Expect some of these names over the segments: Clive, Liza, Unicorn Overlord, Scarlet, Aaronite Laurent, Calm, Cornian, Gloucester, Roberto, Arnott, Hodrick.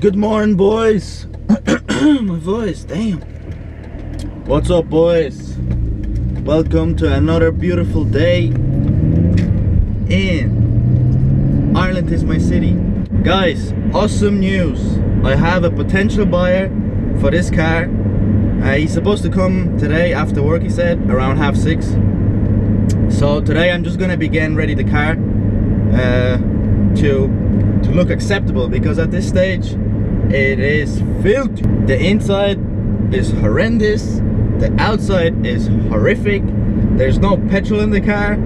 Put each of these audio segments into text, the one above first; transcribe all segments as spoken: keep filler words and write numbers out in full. Good morning, boys. My voice, damn. What's up, boys? Welcome to another beautiful day in Ireland is my city. Guys, awesome news. I have a potential buyer for this car. Uh, he's supposed to come today after work, he said, around half six. So today I'm just gonna be getting ready the car uh, to, to look acceptable, because at this stage it is filthy. The inside is horrendous, the outside is horrific, there's no petrol in the car.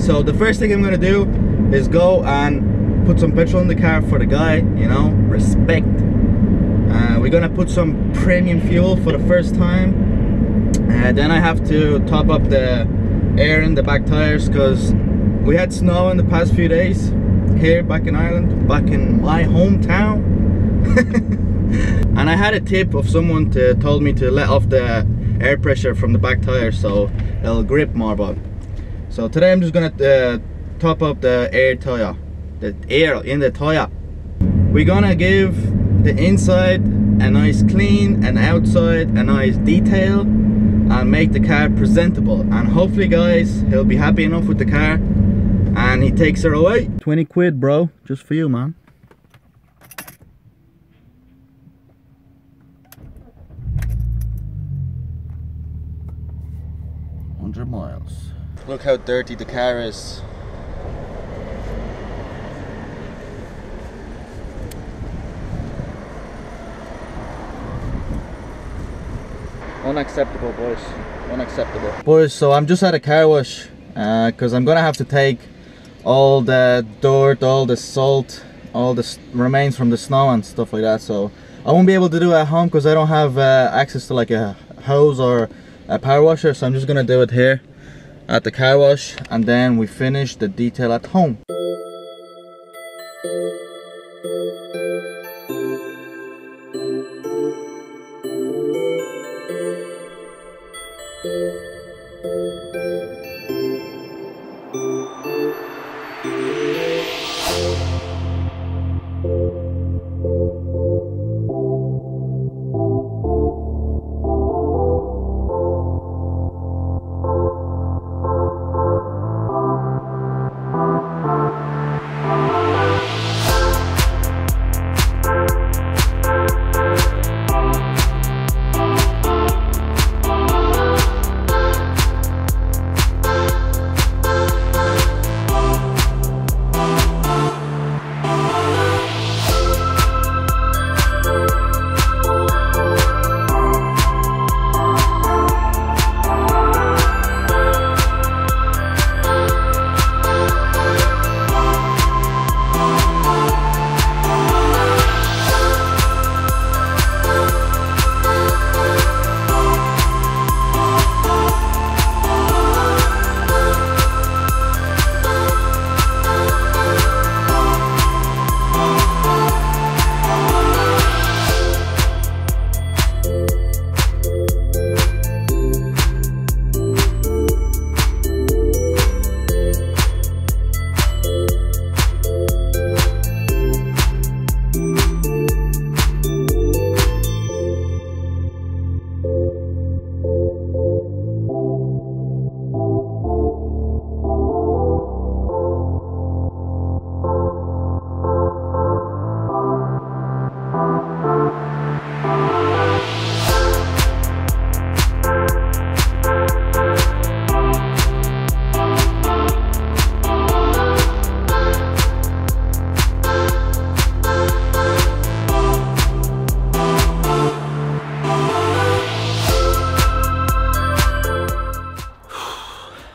So the first thing I'm gonna do is go and put some petrol in the car for the guy, you know, respect. Uh, we're gonna put some premium fuel for the first time. Uh, then I have to top up the air in the back tires, because we had snow in the past few days here back in Ireland, back in my hometown. And I had a tip of someone to told me to let off the air pressure from the back tire so it'll grip more. But so today I'm just gonna uh, top up the air tire, the air in the tire. We're gonna give the inside a nice clean and outside a nice detail and make the car presentable. And hopefully, guys, he'll be happy enough with the car and he takes her away. twenty quid, bro, just for you, man. one hundred miles. Look how dirty the car is. Unacceptable, boys. Unacceptable. Boys, so I'm just at a car wash because uh, I'm gonna have to take all the dirt, all the salt, all the remains from the snow and stuff like that. So I won't be able to do it at home because I don't have uh, access to like a hose or a power washer, so I'm just gonna do it here at the car wash, and then we finish the detail at home.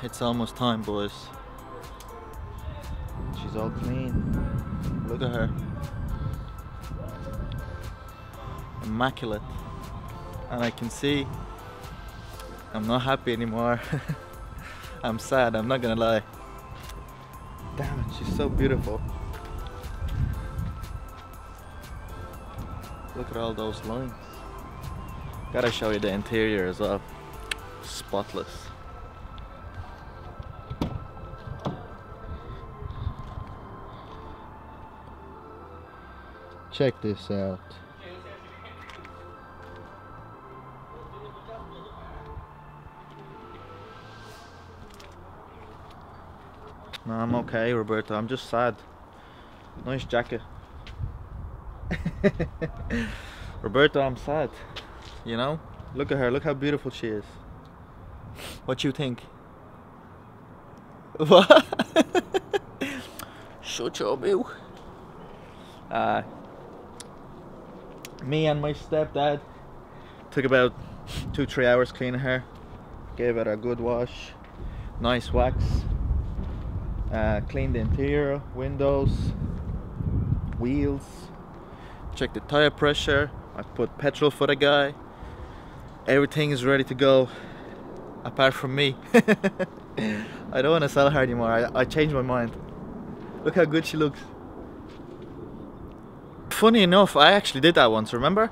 It's almost time, boys. She's all clean. Look at her. Immaculate. And I can see I'm not happy anymore. I'm sad, I'm not gonna lie. Damn it, she's so beautiful. Look at all those lines. Gotta show you the interior as well. spotless. Check this out. No, I'm okay, Roberto. I'm just sad. Nice jacket. Roberto, I'm sad. You know? Look at her. Look how beautiful she is. What you think? What? Shut your mouth. Uh, me and my stepdad took about two, three hours cleaning her. Gave it a good wash. Nice wax. Uh, cleaned the interior, windows, wheels, checked the tire pressure. I put petrol for the guy. Everything is ready to go, apart from me. I don't want to sell her anymore. I, I changed my mind. Look how good she looks. Funny enough, I actually did that once, remember?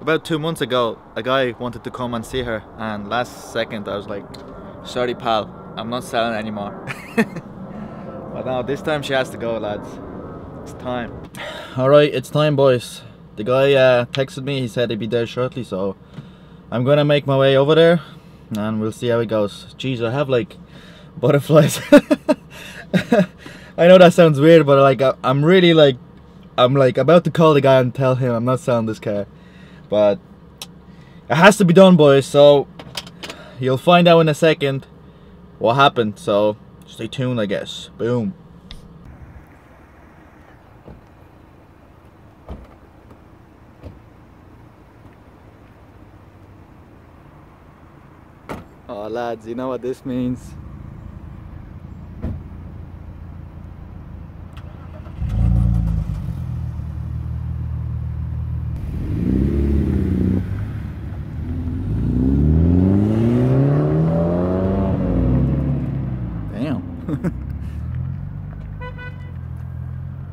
About two months ago, a guy wanted to come and see her, and last second I was like, sorry pal, I'm not selling anymore. But now this time she has to go, lads. It's time. Alright, it's time, boys. The guy uh, texted me, he said he'd be there shortly, so I'm gonna make my way over there and we'll see how it goes. Jeez, I have like butterflies. I know that sounds weird, but like I, I'm really like I'm like about to call the guy and tell him I'm not selling this car, but it has to be done, boys, so you'll find out in a second what happened, so stay tuned, I guess. Boom. Oh lads, you know what this means.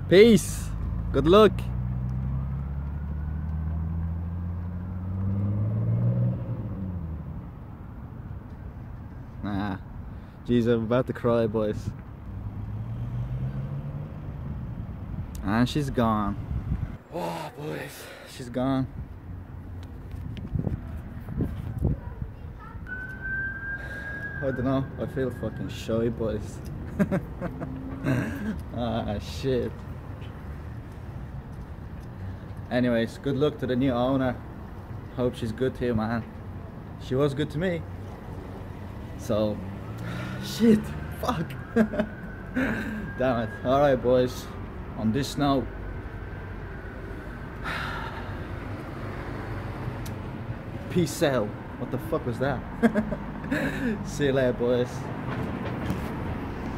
Peace. Good luck. Nah. Jeez, I'm about to cry, boys. And she's gone. Oh, boys. She's gone. I don't know. I feel fucking shy, boys. Ah, shit. Anyways, good luck to the new owner. Hope she's good to you, man. She was good to me. So, shit, fuck. Damn it. Alright, boys. On this note, peace out. What the fuck was that? See you later, boys.